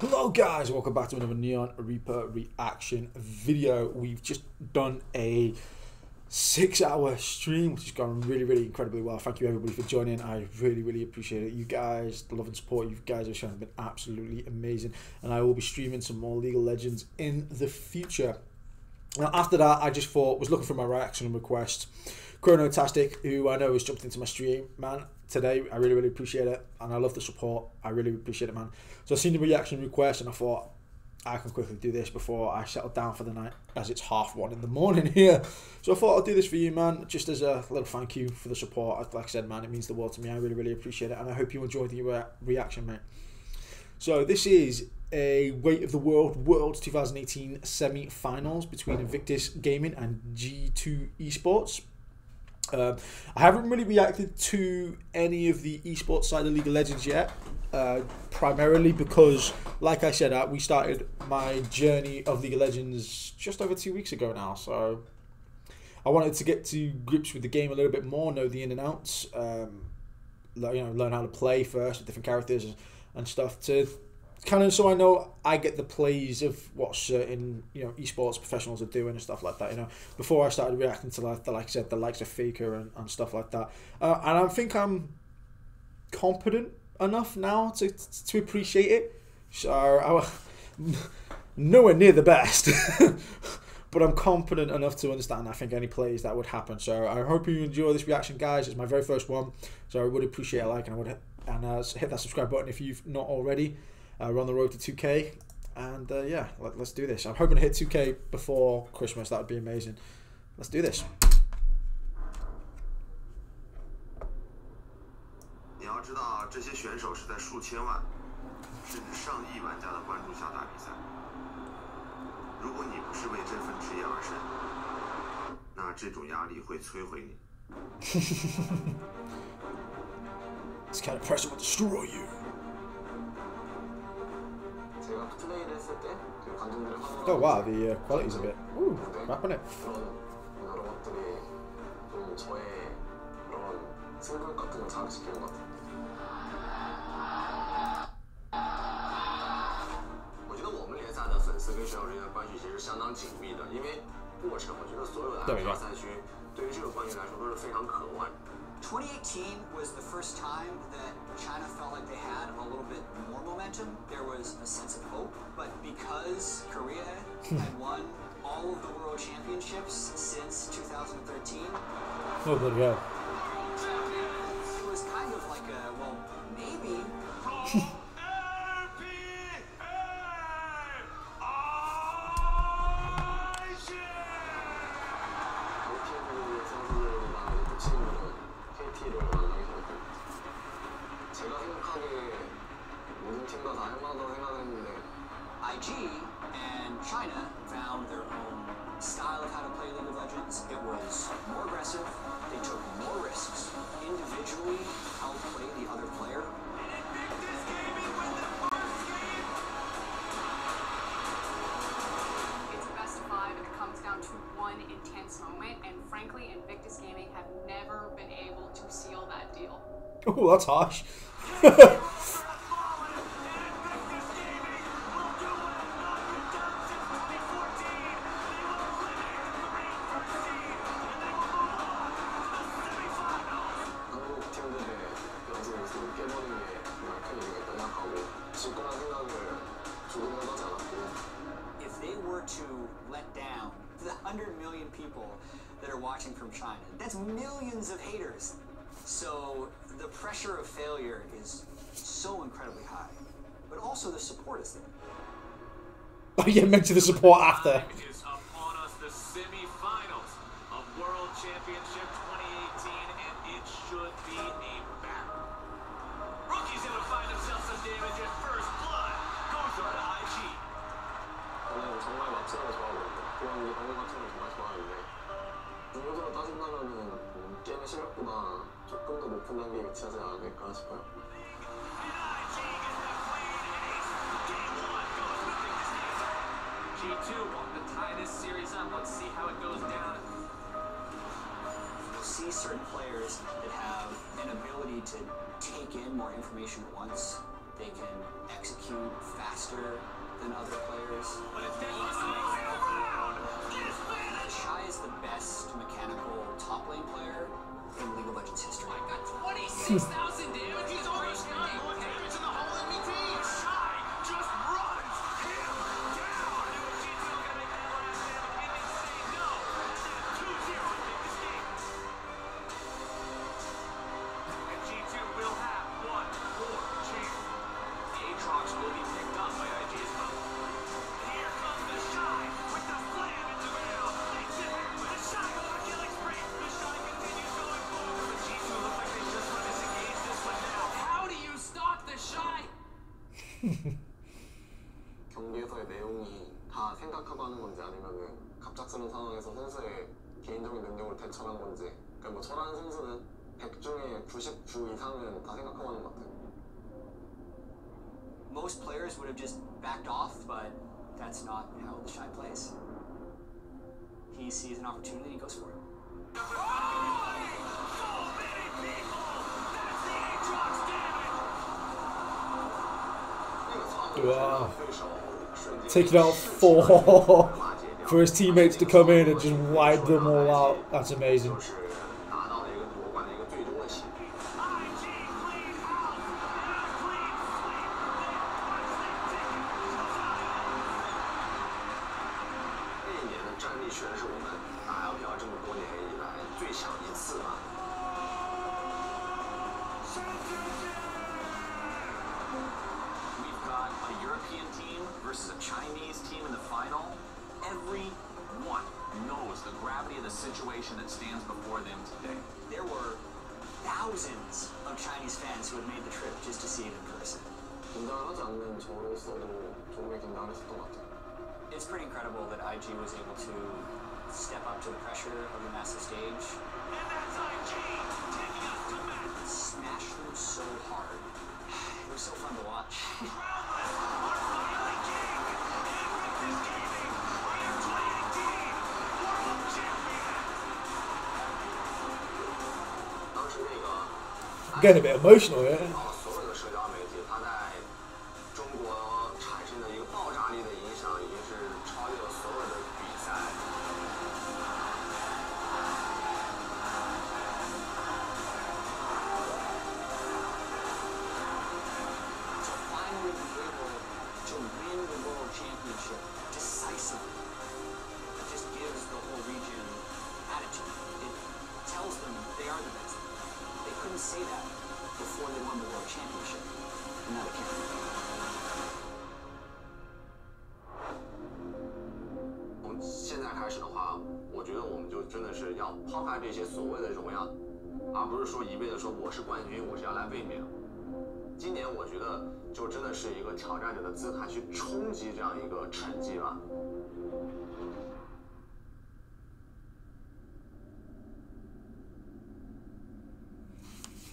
Hello guys, welcome back to another Neon Reaper reaction video. We've just done a 6-hour stream, which has gone really incredibly well. Thank you everybody for joining. I really appreciate it. You guys, the love and support you guys have shown have been absolutely amazing, and I will be streaming some more League of Legends in the future. Now after that, I just was looking for my reaction request. ChronoTastic, who I know has jumped into my stream, man, today, I really appreciate it, and I love the support. I really appreciate it, man. So I seen the reaction request, and I thought, I can quickly do this before I settle down for the night, as it's 1:30 in the morning here. So I thought I'll do this for you, man, just as a little thank you for the support. Like I said, man, it means the world to me. I really appreciate it, and I hope you enjoyed the reaction, mate. So this is a Weight of the World Worlds 2018 semi-finals between Invictus Gaming and G2 Esports. I haven't really reacted to any of the esports side of League of Legends yet, primarily because, like I said, we started my journey of League of Legends just over 2 weeks ago now, so I wanted to get to grips with the game a little bit more, know the in and outs, you know, learn how to play first with different characters and stuff, to kind of so I know I get the plays of what certain, you know, esports professionals are doing and stuff like that, you know, before I started reacting to, like I said, the likes of Faker and stuff like that. And I think I'm competent enough now to appreciate it. So I'm nowhere near the best, but I'm competent enough to understand, I think, any plays that would happen. So I hope you enjoy this reaction, guys. It's my very first one, so I would appreciate a like, and I would hit that subscribe button if you've not already. We're on the road to 2K, and yeah, let's do this. I'm hoping to hit 2K before Christmas. That would be amazing. Let's do this. This kind of pressure will destroy you. Oh wow, the quality's a bit. Ooh, crap on it. There we go. 2018 was the first time that China felt like they had a little bit more momentum. There was a sense of hope, but because Korea had won all of the world championships since 2013, oh good God, it was kind of like a, well, maybe. IG and China found their own style of how to play League of Legends. It was more aggressive, they took more risks, individually outplayed the other player. And Invictus Gaming won the first game! It's a best of five, and it comes down to one intense moment, and frankly, Invictus Gaming have never been able to seal that deal. Oh, that's harsh. If they were to let down the 100 million people that are watching from China, that's millions of haters. So the pressure of failure is so incredibly high, but also the support is there. Oh yeah, mention the support after. Is upon us, the semi-finals of World Championship 2018, and it should be a battle. Rookie's gonna find himself some damage at first blood. Goes on to IG. G2 want to tie this series up. Let's see how it goes down. You'll see certain players that have an ability to take in more information at once. They can execute faster. faster than other players. TheShy is the best mechanical top lane player in League of Legends history. I got 26,000 damage. He's almost got more damage in the whole MVP. TheShy just runs him down. I knew G2 was gonna make that last damage. They didn't say no. That's 2-0 Invictus Gaming. And G2 will have one more chance. The Aatrox will be picked up by IG as well. Here comes TheShy with the slam into the middle. They tip it. TheShy with a killing spree. TheShy continues going forward. But G2 look like they just want to disengage this one now. How do you stop TheShy? 경기에서의 내용이 다 생각하고 하는 건지 아니면은 갑작스러운 상황에서 선수의 개인적인 능력으로 대처한 건지. 그러니까 뭐 저라는 선수는 100 중에 99 이상은 다 생각하고 하는 것 같아요. Most players would have just backed off, but that's not how TheShy plays. He sees an opportunity, he goes for it. Oh, so many people! That's the Aatrox damage! Wow. Taking out four for his teammates to come in and just wipe them all out. That's amazing. It's pretty incredible that IG was able to step up to the pressure of the massive stage. And that's IG taking us to match. Smash them so hard. It was so fun to watch. I'm getting a bit emotional here. Yeah?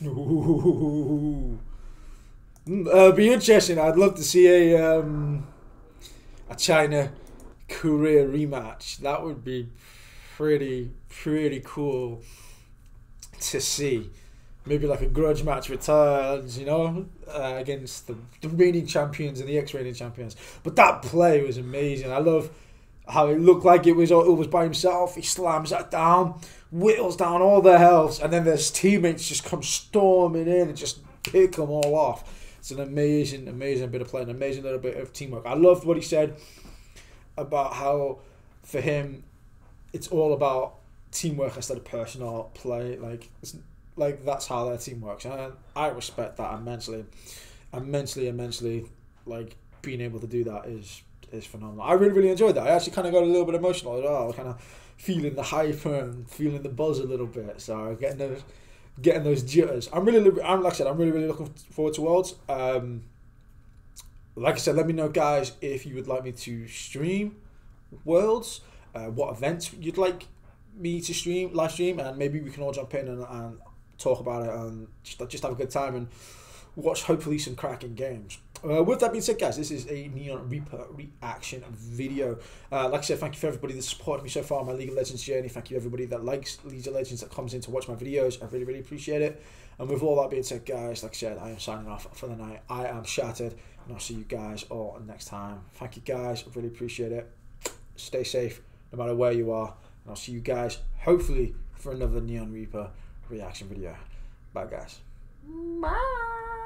Ooh. It'd be interesting. I'd love to see a China Korea rematch. That would be pretty cool to see. Maybe like a grudge match returns, you know, against the reigning champions and the ex-reigning champions. But that play was amazing. I love how it looked like it was by himself. He slams that down, whittles down all their health, and then his teammates just come storming in and just pick them all off. It's an amazing, amazing bit of play, an amazing little bit of teamwork. I loved what he said about how, for him, it's all about teamwork instead of personal play. Like that's how their team works, and I respect that immensely. Immensely, like being able to do that is phenomenal. I really enjoyed that. I actually kind of got a little bit emotional as well, kind of feeling the hype and feeling the buzz a little bit. So getting those jitters. I'm really looking forward to Worlds. Like I said, let me know guys if you would like me to stream Worlds, what events you'd like me to stream, live stream, and maybe we can all jump in and talk about it and just have a good time and watch hopefully some cracking games. With that being said guys, this is a Neon Reaper reaction video. Like I said, thank you for everybody that supported me so far on my League of Legends journey. Thank you everybody that likes League of Legends, that comes in to watch my videos. I really appreciate it. And with all that being said guys, like I said, I am signing off for the night. I am shattered. and I'll see you guys all next time. Thank you guys, I really appreciate it. Stay safe no matter where you are, and I'll see you guys hopefully for another Neon Reaper reaction video. Bye guys. Bye.